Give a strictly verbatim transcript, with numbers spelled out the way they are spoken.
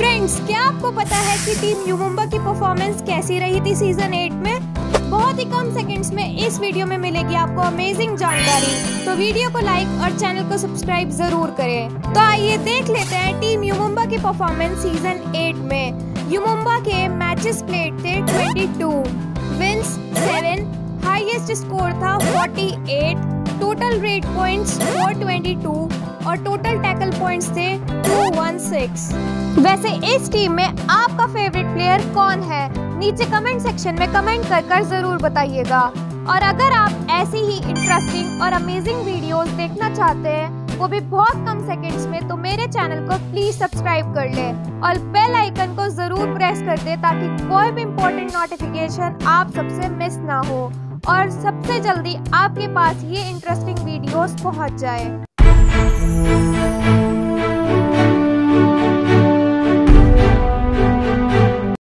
Friends, क्या आपको पता है कि टीम यू मुंबा की परफॉर्मेंस कैसी रही थी सीजन एट में? बहुत ही कम सेकंड्स में इस वीडियो में मिलेगी आपको अमेजिंग जानकारी। तो वीडियो को लाइक और चैनल को सब्सक्राइब जरूर करें। तो आइए देख लेते हैं टीम यू मुंबा की परफॉर्मेंस सीजन एट में। यू मुंबा के मैचेस प्लेड थे बाईस, विंस सेवन, हाईएस्ट स्कोर था अड़तालीस, टोटल रेट पॉइंट्स चार सौ बाईस और टोटल टैकल पॉइंट्स थे दो सौ सोलह। वैसे इस टीम में आपका फेवरेट प्लेयर कौन है? नीचे कमेंट सेक्शन में कमेंट कर कर जरूर बताइएगा। और अगर आप ऐसी ही इंटरेस्टिंग और अमेजिंग वीडियोस देखना चाहते हैं, वो भी बहुत कम सेकंड्स में, तो मेरे चैनल को प्लीज सब्सक्राइब कर ले और बेल आइकन को जरूर प्रेस कर दे ताकि कोई भी इम्पोर्टेंट नोटिफिकेशन आप सबसे मिस ना हो और सबसे जल्दी आपके पास ये इंटरेस्टिंग वीडियोस पहुंच जाए।